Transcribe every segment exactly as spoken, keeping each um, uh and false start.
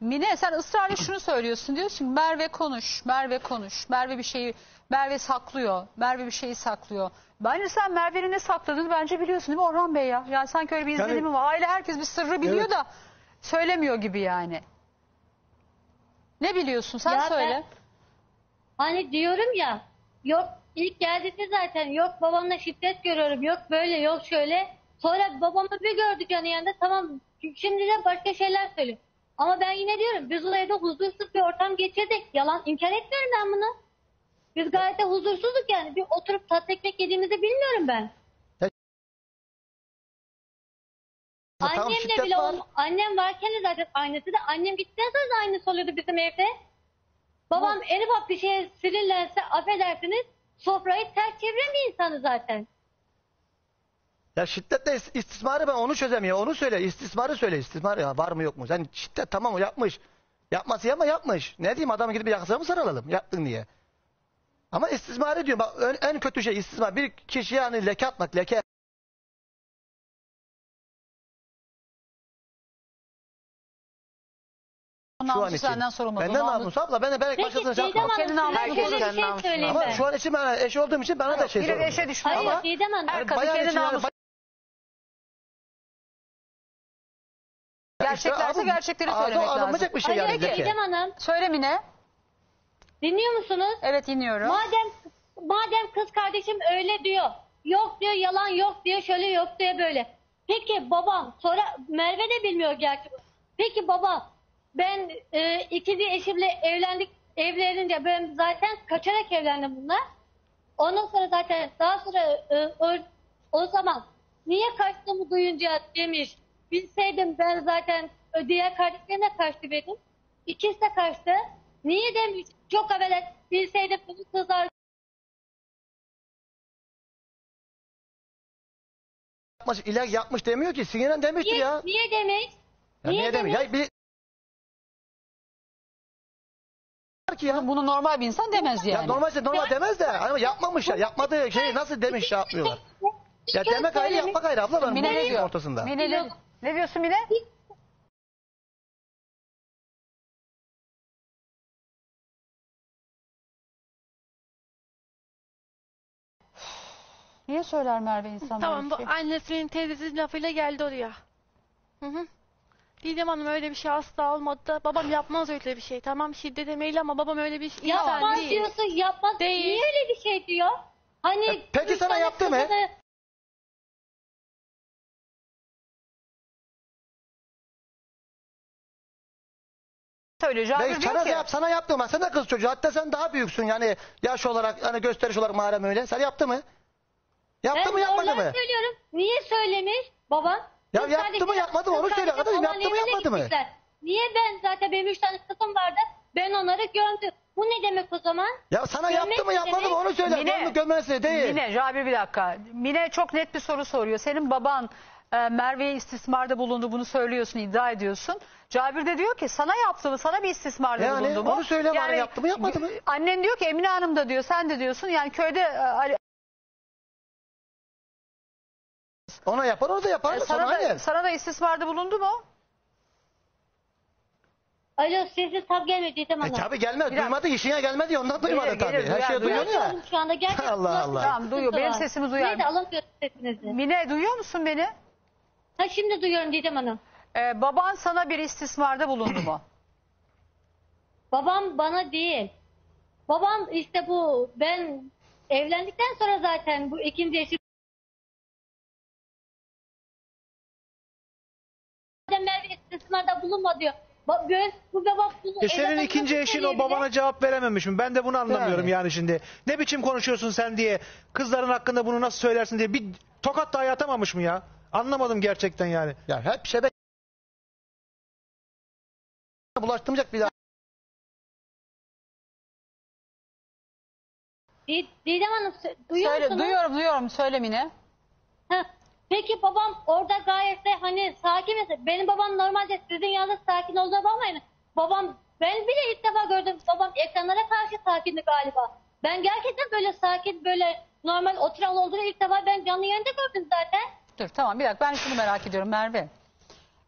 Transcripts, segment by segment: Mine sen ısrarla şunu söylüyorsun, diyorsun ki Merve konuş, Merve konuş, Merve bir şeyi, Merve saklıyor, Merve bir şeyi saklıyor. Bence sen Merve'nin ne sakladığını bence biliyorsun değil mi Orhan Bey ya? Yani sanki öyle bir izlenimi yani, var. Aile herkes bir sırrı biliyor evet. da söylemiyor gibi yani. Ne biliyorsun sen ya söyle. Ben, hani diyorum ya, yok ilk geldiğinde zaten yok babamla şiddet görüyorum, yok böyle yok şöyle. Sonra babamı bir gördük yani yanında tamam şimdi de başka şeyler söylüyor. Ama ben yine diyorum biz o evde huzursuz bir ortam geçirdik. Yalan inkar etmiyorum ben bunu. Biz gayet de huzursuzduk yani. Bir oturup tatlı ekmek yediğimizi bilmiyorum ben. Ya, tamam, annemle bile var. O, annem varken de zaten aynısı da annem gittikten sonra da aynısı oluyordu bizim evde. Babam Hı. en ufak bir şeye sinirlense affedersiniz sofrayı ters çeviren bir insanı zaten. Ya şiddetle istismarı ben onu çözemiyorum. Onu söyle. İstismarı söyle. İstismar ya var mı yok mu? Yani şiddet tamam o yapmış. Yapması ama yapmış. Ne diyeyim adamı gidip yakasına mı sarılalım? Yaptın diye. Ama istismarı diyorum. Bak en, en kötü şey istismar. Bir kişiye hani leke atmak. Leke. Şu an için. Benden namus abla. Ben de belki başkasına çarpmam. Ama şu an için ben eş olduğum için bana da şey sorumlu. Biri eşe düşmüyor ama. Her kadın kendi namusu. Gerçeklerse gerçekleri söylemek lazım. Alınmayacak bir şey yani. Hayır, Didem Hanım. Söyle Mine. Dinliyor musunuz? Evet dinliyorum. Madem, madem kız kardeşim öyle diyor. Yok diyor yalan yok diyor şöyle yok diyor böyle. Peki babam sonra Merve de bilmiyor gerçi. Peki baba ben e, ikinci eşimle evlendik evlenince ben zaten kaçarak evlendim bunlar. Ondan sonra zaten daha sonra e, o, o zaman niye kaçtığımı duyunca demiş. Bilseydim ben zaten diğer kardeşlerine kaçtı benim. İkisi de kaçtı. Niye demiş? Çok evvel bilseydim bunu kızar. Yapmış, ilah yapmış demiyor ki. Sinirlen demişti niye, ya. Niye demiş? Ya niye niye demiş? demiş? Ya bir... Ya. Bunu normal bir insan demez yani. Ya normalse normal demez de. Ama yapmamış ya. Yapmadığı şeyi nasıl demiş ya yapmıyorlar. Ya demek ayrı yapmak ayrı abla. Ben Mine ne diyor? Ortasında. Mine ne, ne diyorsun Mine? Niye söyler Merve insanlar? Tamam bu şey? Annesinin teyzesinin lafıyla geldi oraya. Hı hı. Didem Hanım öyle bir şey asla olmadı da babam yapmaz öyle bir şey. Tamam şiddet emeğiyle ama babam öyle bir şey değil. Yapmaz diyorsun yapmaz. Değil. Niye öyle bir şey diyor? Hani ya, peki sana yaptı mı? Ben sana yap, sana yaptı mı? Sen de kız çocuğu. Hatta sen daha büyüksün yani yaş olarak, hani gösteriş olarak mahrem öyle. Sen yaptı mı? Yaptı ben mı yapmadı mı? Söylüyorum. Niye söylemiş baban? Ya kız yaptı mı yapmadı mı? Onu söyle kardeşim. Yaptı mı yapmadı mı? Niye ben zaten benim üç tane kızım vardı. Ben onları gömdüm. Bu ne demek o zaman? Ya sana gömmek yaptı mı yapmadı mı onu söyle. Mine, gömmesi değil. Mine, Rabia bir dakika. Mine çok net bir soru soruyor. Senin baban Merve'ye istismarda bulundu bunu söylüyorsun iddia ediyorsun. Cabir de diyor ki sana yaptı mı sana bir istismarda yani, bulundu mu? Onu söyle yani, bana yaptı mı yapmadı mı? Annen diyor ki Emine Hanım da diyor sen de diyorsun yani köyde... Ona yapar onu da yapar mı? Sana, sana, sana da istismarda bulundu mu? Alo sesi tab gelmedi tamam. E, tabi gelmez. Biraz. Duymadı işine gelmedi ondan duymadı gelir, tabi. Gelir, Her şeyi duyuyor ya. Şu anda gerçekten Allah Allah. Tamam duyuyor. Benim sesimi duyar. Mine alamıyorum sesinizi. Mine duyuyor musun beni? Ha şimdi duyuyorum Didem Hanım. Ee, baban sana bir istismarda bulundu mu? Babam bana değil. Babam işte bu ben evlendikten sonra zaten bu ikinci eşim. Merve istismarda bulunma diyor. Bu baba bunu e senin ikinci eşin o babana cevap verememiş mi? Ben de bunu anlamıyorum yani. yani şimdi. Ne biçim konuşuyorsun sen diye kızların hakkında bunu nasıl söylersin diye bir tokat dahi atamamış mı ya? Anlamadım gerçekten yani. Ya hep şebeke bulaştırmayacak bir daha. Didem Hanım duyuyor Söyle, musunuz? Duyuyorum duyuyorum söyle Mine. Heh. Peki babam orada gayet de hani sakin mesela. Benim babam normalde sizin yanında sakin olduğuna bakmayın. Babam ben bile ilk defa gördüm. Babam ekranlara karşı sakindi galiba. Ben gerçekten böyle sakin böyle normal oturan olduğunu ilk defa ben canlı yayında gördüm zaten. Dur tamam bir dakika ben şunu merak ediyorum Merve.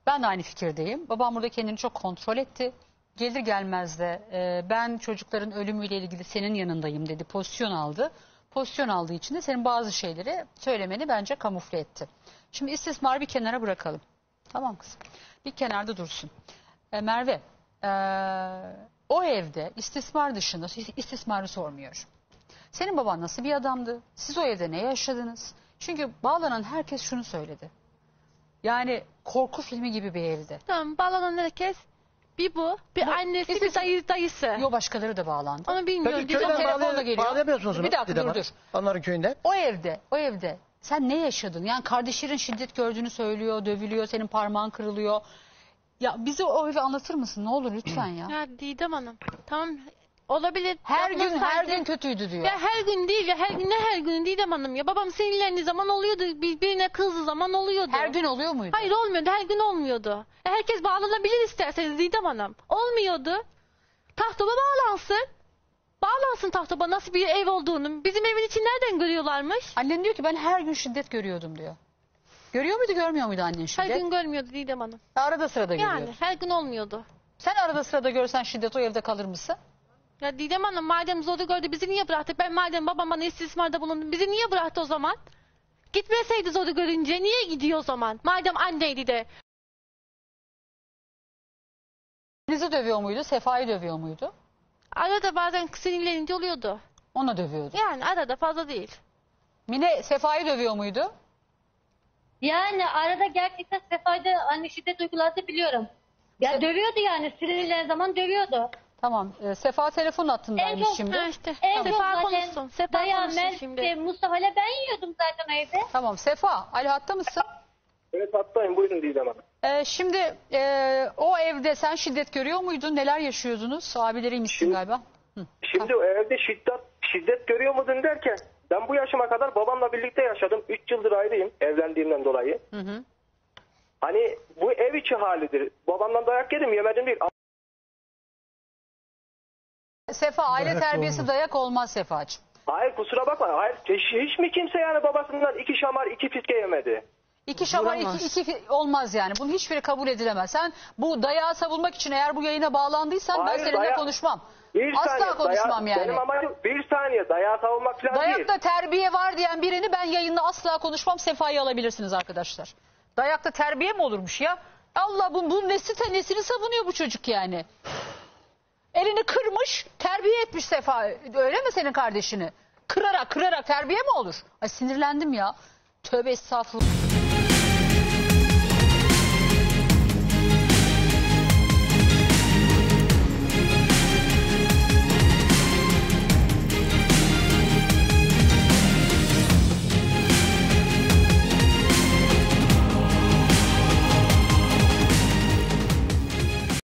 Ben de aynı fikirdeyim. Babam burada kendini çok kontrol etti. Gelir gelmez de e, ben çocukların ölümüyle ilgili senin yanındayım dedi. Pozisyon aldı. Pozisyon aldığı için de senin bazı şeyleri söylemeni bence kamufle etti. Şimdi istismarı bir kenara bırakalım. Tamam kızım. Bir kenarda dursun. E, Merve, e, o evde istismar dışında, istismarı sormuyorum. Senin baban nasıl bir adamdı? Siz o evde ne yaşadınız? Çünkü bağlanan herkes şunu söyledi. Yani korku filmi gibi bir evde. Tamam, bağlanan herkes... Bir bu, bir bu, annesi, bir dayı, dayısı. Yok, başkaları da bağlandı. Onu bilmiyorum. Peki, köyden telefonla geliyor. Bağlayamıyorsunuz. Bir dakika, dur dur. Onların köyünde. O evde, o evde sen ne yaşadın? Yani kardeşlerin şiddet gördüğünü söylüyor, dövülüyor, senin parmağın kırılıyor. Ya bize o evi anlatır mısın? Ne olur lütfen ya. Ya Didem Hanım, tamam olabilir. Her gün, sadece... her gün kötüydü diyor. Ya her gün değil ya, her gün ne her gün Didem Hanım ya. Babam sinirlendiği zaman oluyordu, birbirine kızdığı zaman oluyordu. Her gün oluyor muydu? Hayır olmuyordu, her gün olmuyordu. Herkes bağlanabilir isterseniz Didem Hanım. Olmuyordu. Tahtoba bağlansın. Bağlansın tahtoba nasıl bir ev olduğunu. Bizim evin için nereden görüyorlarmış? Annen diyor ki ben her gün şiddet görüyordum diyor. Görüyor muydu, görmüyor muydu annen şiddet? Her gün görmüyordu Didem Hanım. Arada sırada görüyordu. Yani her gün olmuyordu. Sen arada sırada görsen şiddet o evde kalır mısın? Ya Didem Hanım madem zorlu gördü bizi niye bıraktı? Ben madem babam bana istismarda bulundu bizi niye bıraktı o zaman? Gitmeseydi zorlu görünce niye gidiyor o zaman? Madem anneydi de. Annenizi dövüyor muydu? Sefa'yı dövüyor muydu? Arada bazen sinirlenince oluyordu. Ona dövüyordu. Yani arada fazla değil. Mine Sefa'yı dövüyor muydu? Yani arada gerçekten Sefa'da anne şiddet uyguladı biliyorum. Ya dövüyordu yani sinirlenen zaman dövüyordu. Tamam. E, Sefa telefon hattındaymış şimdi. En çok, en çok zaten Sefa dayan şimdi. Mustafa'yla ben yiyordum zaten evde. Tamam. Sefa, Ali hatta mısın? Evet hattayım. Buyurun Didem Hanım. E, şimdi e, o evde sen şiddet görüyor muydun? Neler yaşıyordunuz? Abileriymişsin şimdi, galiba. Hı. Şimdi ha. Evde şiddet, şiddet görüyor muydun derken ben bu yaşıma kadar babamla birlikte yaşadım. üç yıldır ayrıyım evlendiğimden dolayı. Hı hı. Hani bu ev içi halidir. Babamdan dayak yedim yemedim değil. Sefa aile dayak terbiyesi olmaz. Dayak olmaz Sefacığım. Hayır kusura bakma. Hayır hiç mi kimse yani babasından iki şamar iki fiske yemedi? İki şamar iki, iki olmaz yani. Bunun hiçbiri kabul edilemez. Sen bu dayağı savunmak için eğer bu yayına bağlandıysan hayır, ben seninle daya... konuşmam. Bir Asla saniye, konuşmam daya... yani. Benim amacım bir saniye dayağı savunmak falan dayak değil. Dayakta terbiye var diyen birini ben yayında asla konuşmam. Sefa'yı alabilirsiniz arkadaşlar. Dayakta terbiye mi olurmuş ya? Allah bu, bu nesli nesini savunuyor bu çocuk yani. Elini kırmış, terbiye etmiş Sefa. Öyle mi senin kardeşini? Kırarak, kırarak terbiye mi olur? Ay sinirlendim ya. Tövbe estağfurullah.